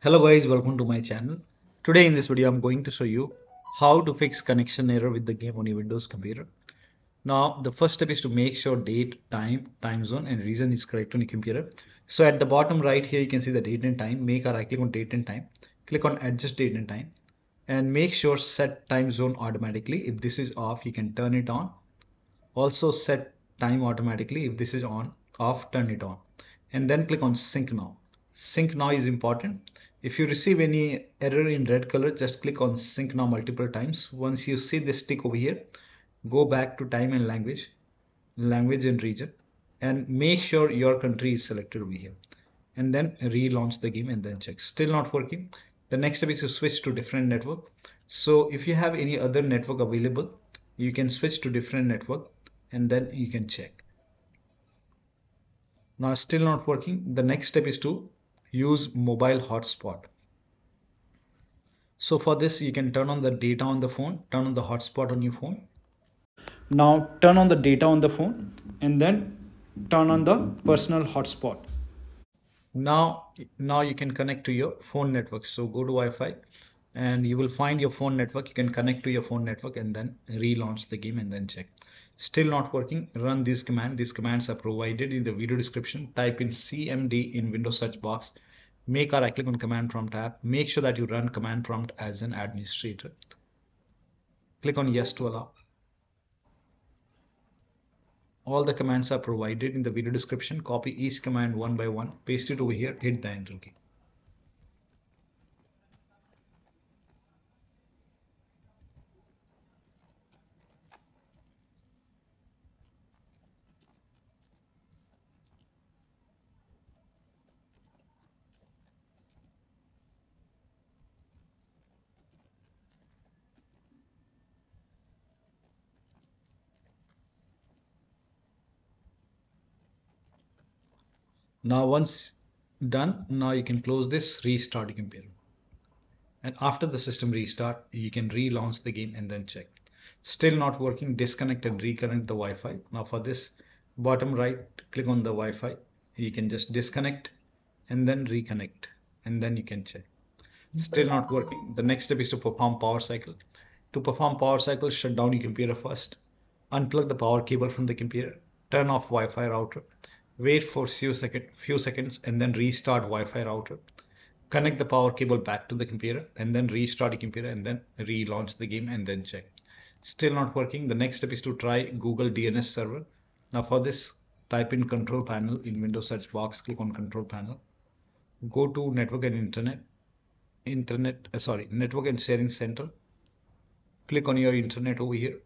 Hello guys, welcome to my channel. Today in this video I'm going to show you how to fix connection error with the game on your Windows computer. Now the first step is to make sure date, time zone and region is correct on your computer. So at the bottom right here you can see the date and time. Make a right click on date and time, click on adjust date and time and make sure set time zone automatically. If this is off you can turn it on. Also set time automatically. If this is on, off, turn it on and then click on sync now. Sync now is important. If you receive any error in red color, just click on sync now multiple times. Once you see this tick over here, go back to time and language and region and make sure your country is selected over here and then relaunch the game and then check. Still not working. The next step is to switch to different network. So if you have any other network available, you can switch to different network and then you can check. Now still not working. The next step is to use mobile hotspot. So for this you can turn on the data on the phone, turn on the hotspot on your phone. Now turn on the data on the phone and then turn on the personal hotspot. Now you can connect to your phone network. So go to Wi-Fi and you will find your phone network. You can connect to your phone network and then relaunch the game and then check. Still not working. Run this command. These commands are provided in the video description. Type in CMD in Windows search box. Make a right click on command prompt tab. Make sure that you run command prompt as an administrator. Click on yes to allow. All the commands are provided in the video description. Copy each command one by one. Paste it over here. Hit the enter key. Now once done, now you can close this, restart your computer. And after the system restart, you can relaunch the game and then check. Still not working, disconnect and reconnect the Wi-Fi. Now for this, bottom right, click on the Wi-Fi. You can just disconnect and then reconnect and then you can check. Still not working. The next step is to perform power cycle. To perform power cycle, shut down your computer first. Unplug the power cable from the computer. Turn off Wi-Fi router. Wait for few seconds and then restart Wi-Fi router. Connect the power cable back to the computer and then restart the computer and then relaunch the game and then check. Still not working. The next step is to try Google DNS server. Now for this, type in control panel in Windows search box. Click on control panel. Go to network and network and sharing center. Click on your internet over here.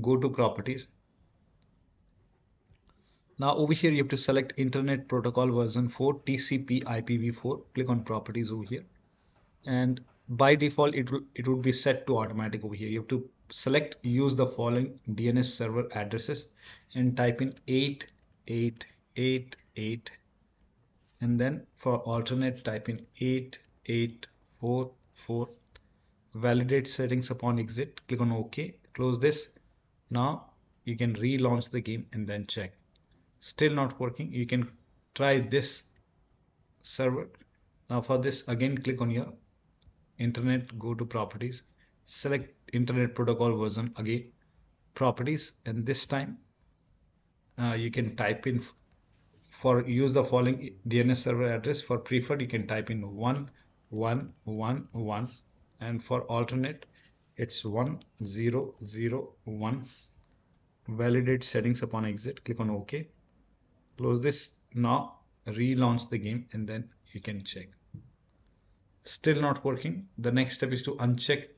Go to properties. Now over here you have to select Internet Protocol version 4 TCP IPv4. Click on properties over here and by default it would be set to automatic over here. You have to select use the following DNS server addresses and type in 8888 and then for alternate type in 8844. Validate settings upon exit. Click on OK. Close this. Now you can relaunch the game and then check. Still not working. You can try this server. Now for this again click on your internet, go to properties, select internet protocol version again, properties and this time you can type in for use the following DNS server address. For preferred you can type in 1111 and for alternate it's 1001. Validate settings upon exit. Click on OK. Close this. Now relaunch the game and then you can check. Still not working. The next step is to uncheck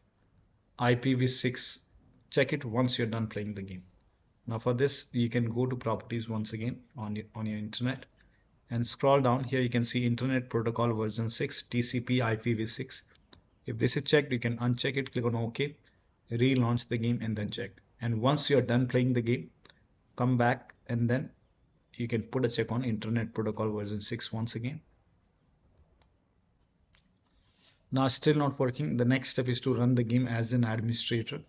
IPv6. Check it once you're done playing the game. Now for this you can go to properties once again on your internet and scroll down. Here you can see Internet Protocol version 6 TCP IPv6. If this is checked you can uncheck it. Click on OK. Relaunch the game and then check. And once you're done playing the game, come back and then you can put a check on Internet Protocol version 6 once again. Now still not working. The next step is to run the game as an administrator.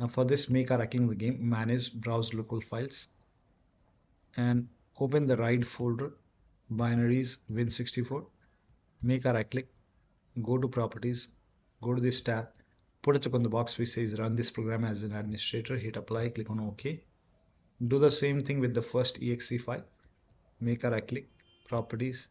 Now for this make a right click on the game, manage, browse local files and open the right folder, binaries, Win64. Make a right click go to Properties, go to this tab, put a check on the box which says Run this program as an administrator, hit Apply, click on OK. Do the same thing with the first exe file. Make a right click, Properties,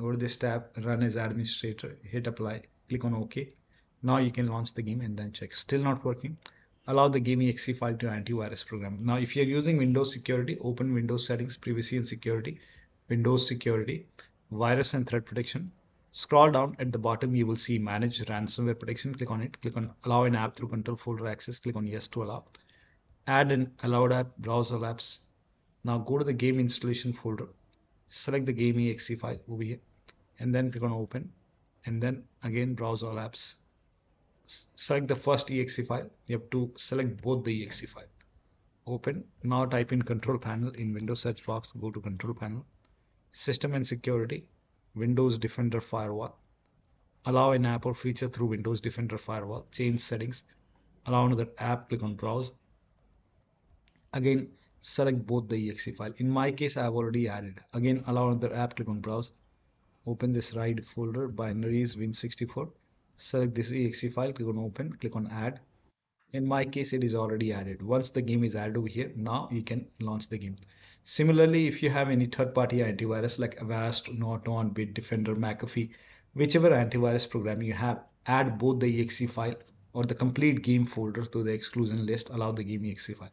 go to this tab, Run as administrator, hit Apply, click on OK. Now you can launch the game and then check. Still not working. Allow the game exe file to antivirus program. Now if you are using Windows security, open Windows settings, privacy and security, Windows security, virus and threat protection. Scroll down at the bottom, you will see manage ransomware protection. Click on it. Click on allow an app through control folder access. Click on yes to allow. Add an allowed app, browse all apps. Now go to the game installation folder. Select the game exe file over here and then click on open and then again browse all apps. Select the first exe file. You have to select both the exe file. Open. Now type in control panel in Windows search box. Go to control panel, system and security, Windows Defender firewall. Allow an app or feature through Windows Defender firewall. Change settings. Allow another app. Click on browse. Again, select both the exe file. In my case, I have already added. Again, allow another app. Click on browse. Open this RIDE folder, binaries Win64. Select this exe file, click on open, click on add. In my case, it is already added. Once the game is added over here, now you can launch the game. Similarly, if you have any third-party antivirus like Avast, Norton, Bitdefender, McAfee, whichever antivirus program you have, add both the exe file or the complete game folder to the exclusion list. Allow the game exe file.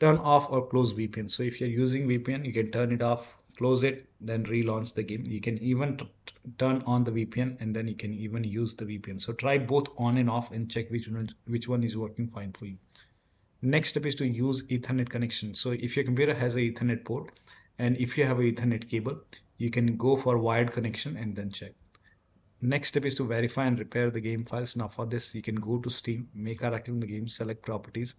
Turn off or close VPN. So if you're using VPN, you can turn it off, close it, then relaunch the game. You can even turn on the VPN and then you can even use the VPN. So try both on and off and check which one is working fine for you. Next step is to use Ethernet connection. So if your computer has an Ethernet port and if you have an Ethernet cable, you can go for wired connection and then check. Next step is to verify and repair the game files. Now for this, you can go to Steam, make a right click on the game, select properties,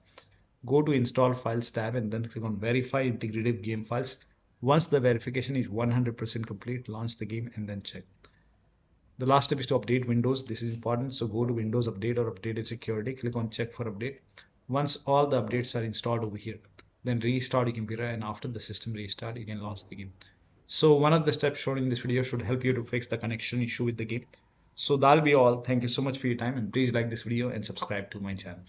go to install files tab and then click on verify integrative game files. Once the verification is 100% complete, launch the game and then check. The last step is to update Windows. This is important. So go to Windows Update or Updated Security. Click on Check for Update. Once all the updates are installed over here, then restart your computer and after the system restart, you can launch the game. So one of the steps shown in this video should help you to fix the connection issue with the game. So that'll be all. Thank you so much for your time and please like this video and subscribe to my channel.